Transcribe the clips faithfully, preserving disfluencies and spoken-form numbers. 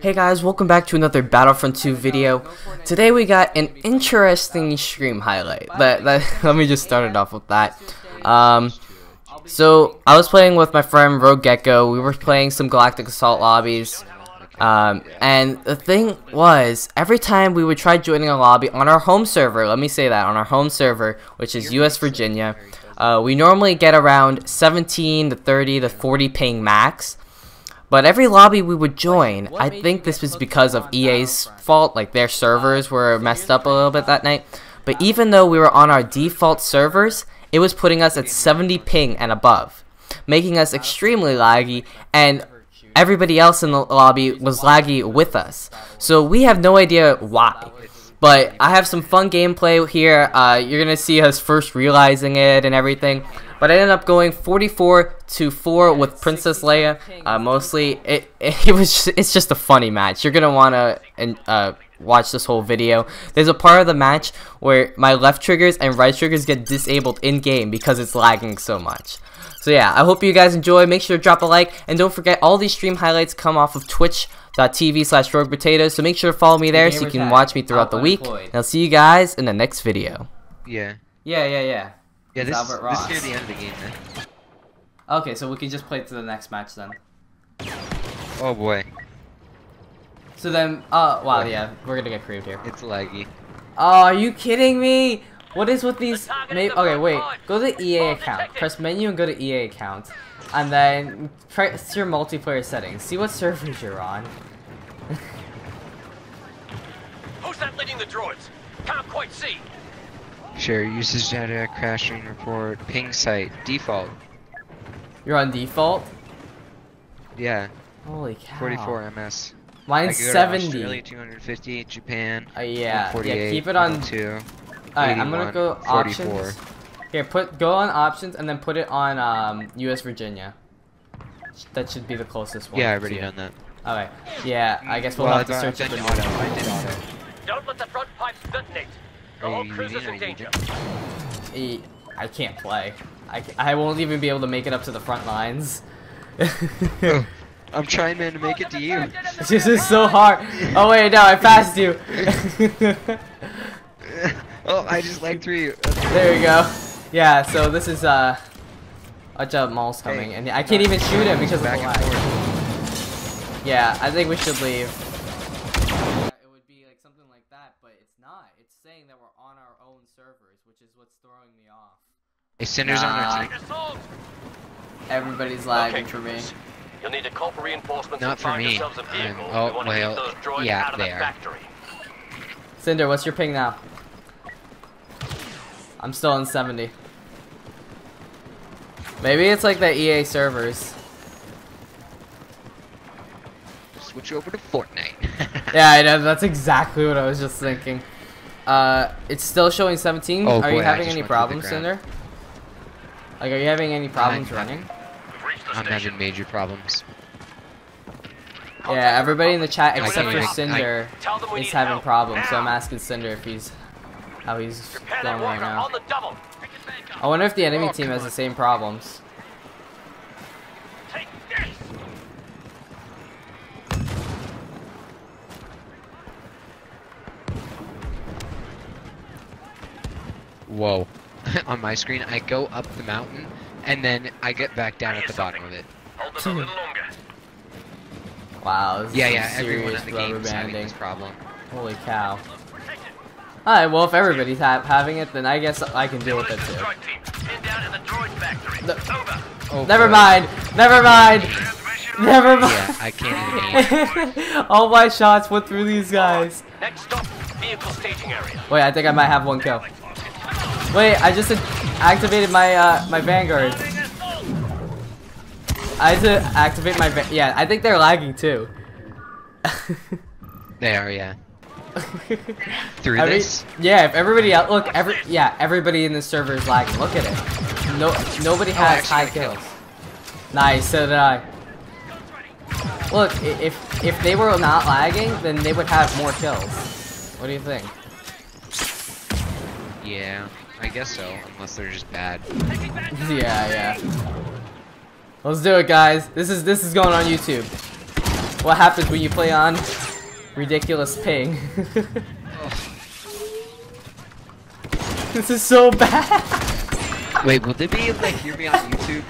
Hey guys, welcome back to another Battlefront two video. Today we got an interesting stream highlight. Let, let, let me just start it off with that. Um, so, I was playing with my friend Rogue Gecko. We were playing some Galactic Assault lobbies. Um, and the thing was, every time we would try joining a lobby on our home server, let me say that, on our home server, which is U S Virginia, uh, we normally get around seventeen to thirty to forty ping max. But every lobby we would join, I think this was because of E A's fault, like their servers were messed up a little bit that night. But even though we were on our default servers, it was putting us at seventy ping and above, making us extremely laggy, and everybody else in the lobby was laggy with us. So we have no idea why. But I have some fun gameplay here. Uh, you're going to see us first realizing it and everything. But I ended up going forty-four to four with Princess Leia. Uh, mostly, it, it was just, it's just a funny match. You're going to want to uh, watch this whole video. There's a part of the match where my left triggers and right triggers get disabled in-game because it's lagging so much. So yeah, I hope you guys enjoy. Make sure to drop a like. And don't forget, all these stream highlights come off of Twitch dot T V slash Rogue Potatoes, so make sure to follow me there so you can watch me throughout the week. And I'll see you guys in the next video. Yeah. Yeah, yeah, yeah. Yeah, this, this is near the end of the game, man. Okay, so we can just play to the next match then. Oh boy. So then, uh, wow, yeah, we're gonna get creeped here. It's laggy. Oh, are you kidding me? What is with these? The okay, wait. Go to the E A account. Press menu and go to E A account, and then press your multiplayer settings. See what servers you're on. Who's that leading the droids? Can't quite see. Share usage data, crashing report, ping site, default. You're on default? Yeah. Holy cow. forty-four M S. Mine's seventy. Australia two hundred fifty, Japan. Uh, yeah. Yeah. Keep it on two. Alright, I'm gonna go options. Here, put go on options and then put it on um, U S Virginia. That should be the closest one. Yeah, I already done that. Alright. Yeah, I guess we'll, well have to search it. Don't let the front pipes detonate. The whole cruise is in danger. I can't play. I, I won't even be able to make it up to the front lines. Oh, I'm trying, man, to make it to you. This is so hard. Oh wait, no, I passed you. Oh, I just lagged through. There we go. Yeah, so this is uh, a job Maul's coming, hey, and I can't even shoot him because of the lag. Yeah, I think we should leave. It would be like something like that, but it's not. It's saying that we're on our own servers, which is what's throwing me off. Hey, Cinder's uh, on our team. Everybody's lagging okay. for me. You'll need to call for reinforcements. Not and for me. Um, oh well, yeah, they are. Cinder, what's your ping now? I'm still on seventy. Maybe it's like the E A servers. Switch over to Fortnite. Yeah, I know. That's exactly what I was just thinking. Uh, it's still showing seventeen. Oh, are boy, you having any problems, Cinder? Like, are you having any problems I'm running? I'm having major problems. Yeah, everybody in the chat except for Cinder I, is having problems. Now. So I'm asking Cinder if he's. How he's down right now. I wonder if the enemy oh, team has on. the same problems. Take this. Whoa. On my screen, I go up the mountain, and then I get back down at the bottom of it. Hold it a little longer. Wow, this yeah, is yeah, everyone in the game is having this problem. Holy cow. Alright, well if everybody's ha having it, then I guess I can deal with it too. No. Oh, never boy. mind! Never mind! Never mind! Yeah, I can't. All my shots went through these guys. Next stop, vehicle staging area. Wait, I think I might have one kill. Wait, I just activated my uh, my Vanguard. I had to activate my va yeah, I think they're lagging too. They are, yeah. Through Every, this? Yeah, if everybody out look, every yeah, everybody in the server is lagging. Look at it. No, nobody has oh, high kills. Kill. Nice, so did I. Look, if if they were not lagging, then they would have more kills. What do you think? Yeah, I guess so, unless they're just bad. Yeah, yeah. Let's do it, guys. This is this is going on YouTube. what happens when you play on ridiculous ping. This is so bad. Wait, will they be able to hear me on YouTube?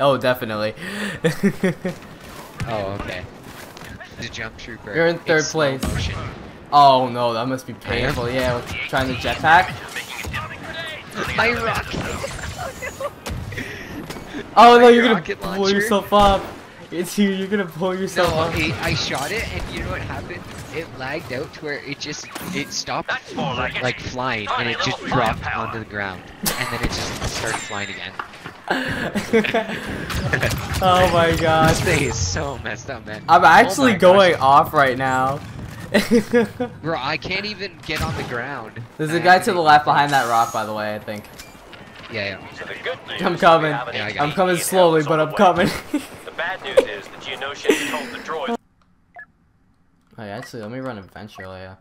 Oh, definitely. Oh, okay. The jump trooper. You're in third it's place. Oh no, that must be painful. Yeah, with trying to jetpack. My rocket. Oh no, you're gonna pull yourself up. It's you. You're gonna pull yourself no, up. Okay, I shot it, and you know what happened? It lagged out to where it just it stopped like, like flying, and it just dropped onto the ground, and then it just started flying again. Oh my gosh. This thing is so messed up, man. I'm actually oh going gosh. off right now. Bro, I can't even get on the ground. There's a guy to the left behind that rock, by the way, I think. Yeah, yeah. I'm coming. Yeah, I'm coming slowly, but I'm coming. The bad news is that you know shit told the droid. Hey, actually, let me run Adventure Leia.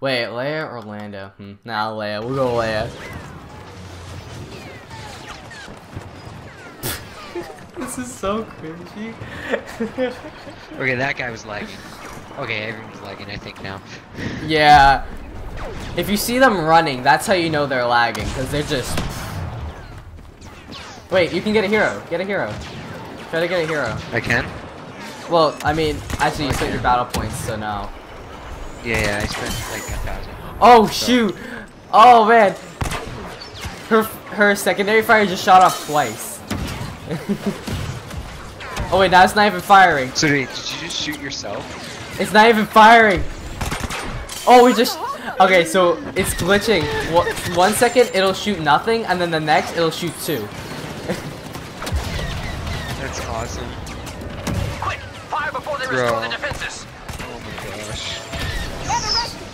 Wait, Leia or Lando? Hmm. Nah, Leia. We'll go Leia. This is so cringy. Okay, that guy was lagging. Okay, everyone's lagging, I think, now. Yeah. If you see them running, that's how you know they're lagging, because they're just... Wait, you can get a hero. Get a hero. Try to get a hero. I can? Well, I mean, actually, you spent your battle points, so no. Yeah, yeah, I spent, like, a thousand. Oh, so. Shoot! Oh, man! Her, her secondary fire just shot off twice. Oh wait, now it's not even firing. So wait, did you just shoot yourself? It's not even firing. Oh, we just... Okay, so it's glitching. One second, it'll shoot nothing, and then the next, it'll shoot two. That's awesome. Quick, fire before they restore the defenses. Oh my gosh.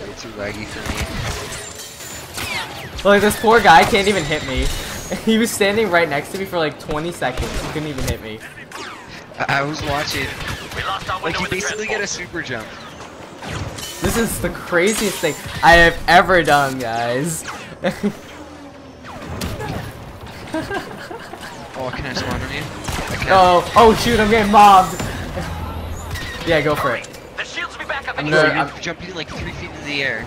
It's way too laggy for me. Like, this poor guy can't even hit me. He was standing right next to me for like twenty seconds. He couldn't even hit me. I, I was watching. We lost our like, you basically get a super jump. This is the craziest thing I have ever done, guys. Oh, can I spawn on you? I can. Oh, oh shoot, I'm getting mobbed. Yeah, go for it. The shields will be back up. I'm, no, I'm, I'm jumping like three feet into the air.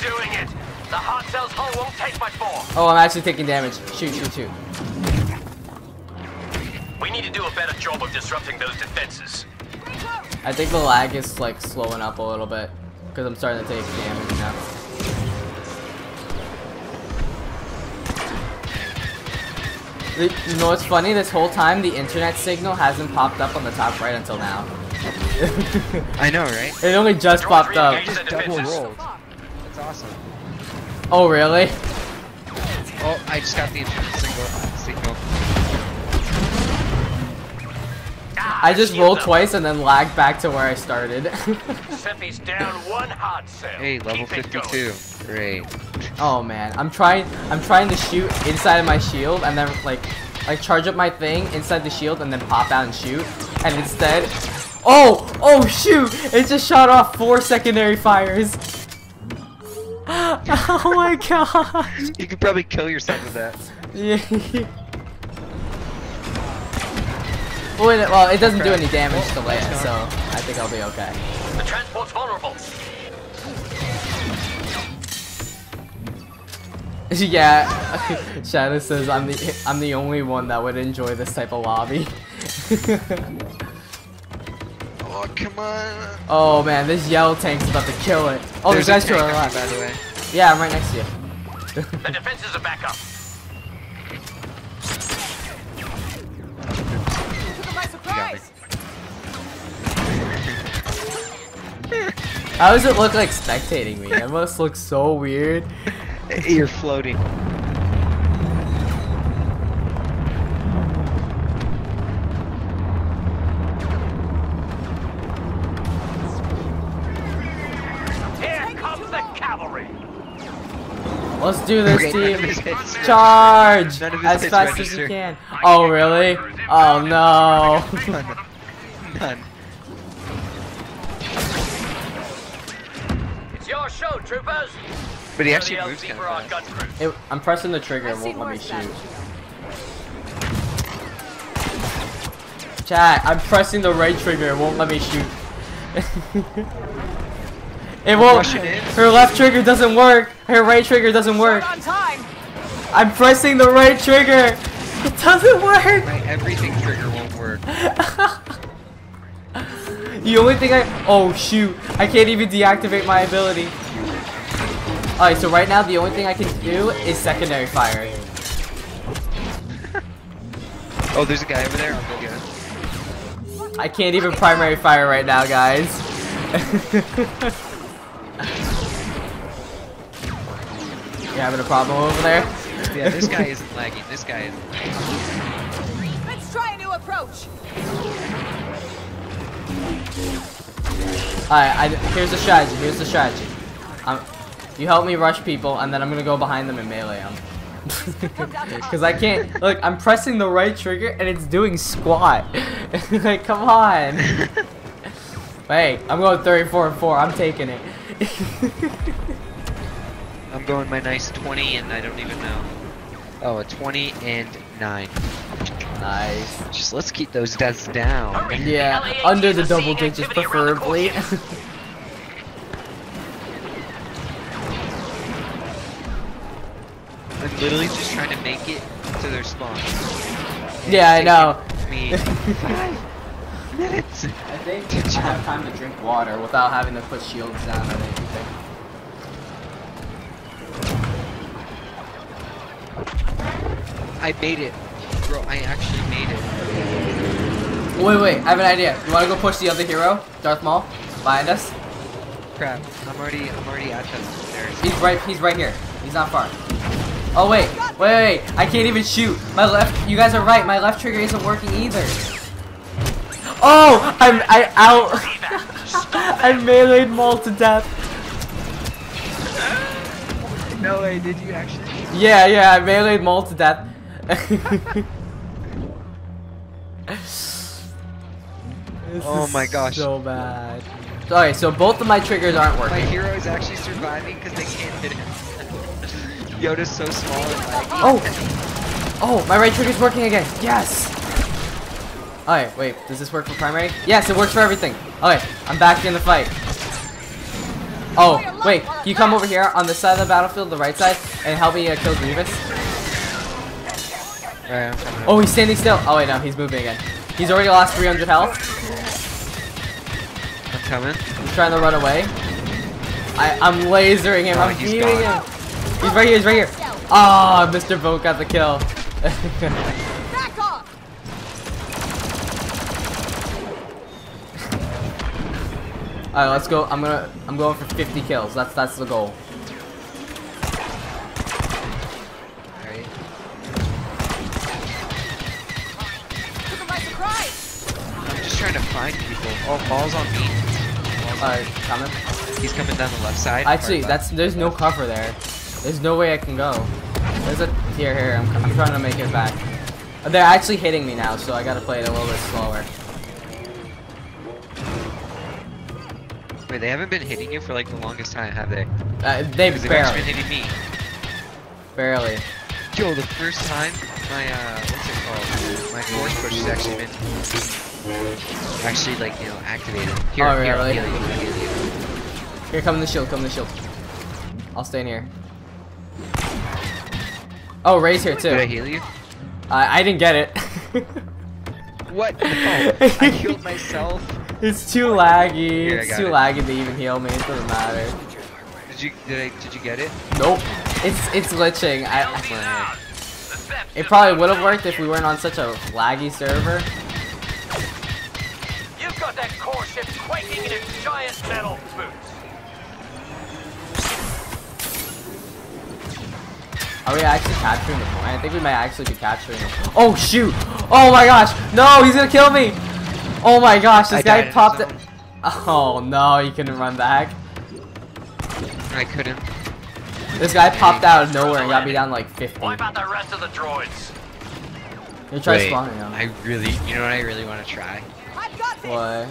Doing it. The hard cell's hull won't take much more. Oh, I'm actually taking damage. Shoot, shoot, shoot. We need to do a better job of disrupting those defenses. I think the lag is like slowing up a little bit because I'm starting to take damage now. You know what's funny? This whole time the internet signal hasn't popped up on the top right until now. I know, right? It only just George popped up. Just double rolled. Awesome. Oh really? Oh, I just got the single signal. Ah, I just rolled twice and then lagged back to where I started. Seppi's down one hot cell. Hey, level fifty-two. Great. Oh man, I'm trying. I'm trying to shoot inside of my shield and then like, like charge up my thing inside the shield and then pop out and shoot. And instead, oh, oh shoot! It just shot off four secondary fires. Oh my gosh! You could probably kill yourself with that. Yeah. Well, it, well, it doesn't do any damage to Leia, so I think I'll be okay. The transport's vulnerable. Yeah. Shadow says I'm the I'm the only one that would enjoy this type of lobby. Oh, come on. Oh man, this yellow tank's about to kill it. Oh, there's guys to our left, by the way. Yeah, I'm right next to you. The defenses are back up. How does it look like spectating me? That must look so weird. You're floating. Let's do this, team. Charge! As fast as you can. Oh, really? Oh, no. None. It's your show, troopers. But he actually moves. I'm pressing the trigger. It won't let me shoot. Chat, I'm pressing the right trigger, it won't let me shoot. It won't. Her left trigger doesn't work. Her right trigger doesn't work. I'm pressing the right trigger. It doesn't work. My everything trigger won't work. The only thing I... Oh, shoot. I can't even deactivate my ability. Alright, so right now the only thing I can do is secondary fire. Oh, there's a guy over there. I'll go get him. I can't even primary fire right now, guys. You're having a problem over there? Yeah, this guy isn't lagging. This guy isn't lagging. Let's try a new approach. Alright, I, here's the strategy. Here's the strategy. I'm, you help me rush people, and then I'm gonna go behind them and melee them. Because I can't. Look, I'm pressing the right trigger and it's doing squat. Like, come on. Hey, I'm going thirty-four and four. I'm taking it. I'm going my nice twenty and I don't even know. Oh, a twenty and nine. Nice. Just let's keep those deaths down. Yeah, under the double digits preferably. I'm literally just trying to make it to their spawn. And yeah, I know. Me five minutes. I think I have time to drink water without having to put shields down or anything. I made it, bro. I actually made it. Wait, wait. I have an idea. You want to go push the other hero, Darth Maul, behind us? Crap. I'm already, I'm already at that. He's right. He's right here. He's not far. Oh wait, wait, wait, I can't even shoot. My left, you guys are right, my left trigger isn't working either. Oh, I'm, I out. I meleeed Maul to death. No way, did you actually? Yeah, yeah, I meleeed Maul to death. This oh is my gosh. So bad. Alright, so both of my triggers aren't working. My hero is actually surviving because they can't hit him. Yoda's so small. Oh! Oh, my right trigger's working again. Yes! Alright, wait. Does this work for primary? Yes, it works for everything. Alright, I'm back in the fight. Oh, wait. Can you come over here on this side of the battlefield, the right side, and help me uh, kill Grievous? Alright, I'm coming. Oh, he's standing still. Oh, wait, no. He's moving again. He's already lost three hundred health. I'm coming. He's trying to run away. I, I'm lasering him. Oh, I'm beating him. He's right here, he's right here. Ah, oh, Mister Vogt got the kill. Back off. Alright, let's go. I'm gonna I'm going for fifty kills. That's that's the goal. Alright. I'm just trying to find people. Oh, ball's on me. Alright, coming. He's coming down the left side. Actually, that's there's no cover there. There's no way I can go. There's a here, here. I'm, I'm trying to make it back. They're actually hitting me now, so I gotta play it a little bit slower. Wait, they haven't been hitting you for like the longest time, have they? Uh, they've barely been hitting me. Barely. Yo, the first time my uh, what's it called? My force push has actually been actually like you know activated. Here, oh, here, really? Here, here, here. Here, come the shield. Come the shield. I'll stay in here. Oh, Ray's here too. Did I heal you? Uh, I didn't get it. What? Oh, I healed myself. It's too laggy. Here, it's too it. laggy to even heal me. It doesn't matter. Did you did I, did you get it? Nope. It's it's glitching. I, it probably would have worked if we weren't on such a laggy server. You've got that core ship quaking in its giant metal boots. Are we actually capturing the point? I think we might actually be capturing the point. Oh shoot! Oh my gosh! No, he's gonna kill me! Oh my gosh, this I guy popped it. Oh no, you couldn't run back. I couldn't. This guy popped out of nowhere and got me down like fifty. What about the rest of the droids? You try Wait, spawning them. I really, you know what I really want to try? What?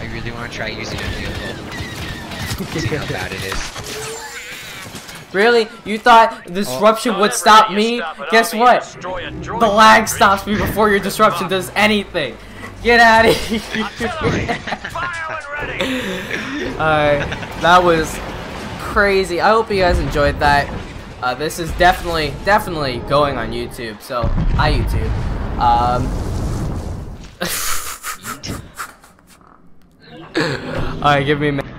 I really want to try using a vehicle. See how bad it is. Really? You thought disruption oh. would stop me? Stop Guess what? The lag stops me before your disruption does anything. Get out of here. Alright, that was crazy. I hope you guys enjoyed that. Uh, this is definitely, definitely going on YouTube, so hi YouTube. Um, Alright, give me a minute.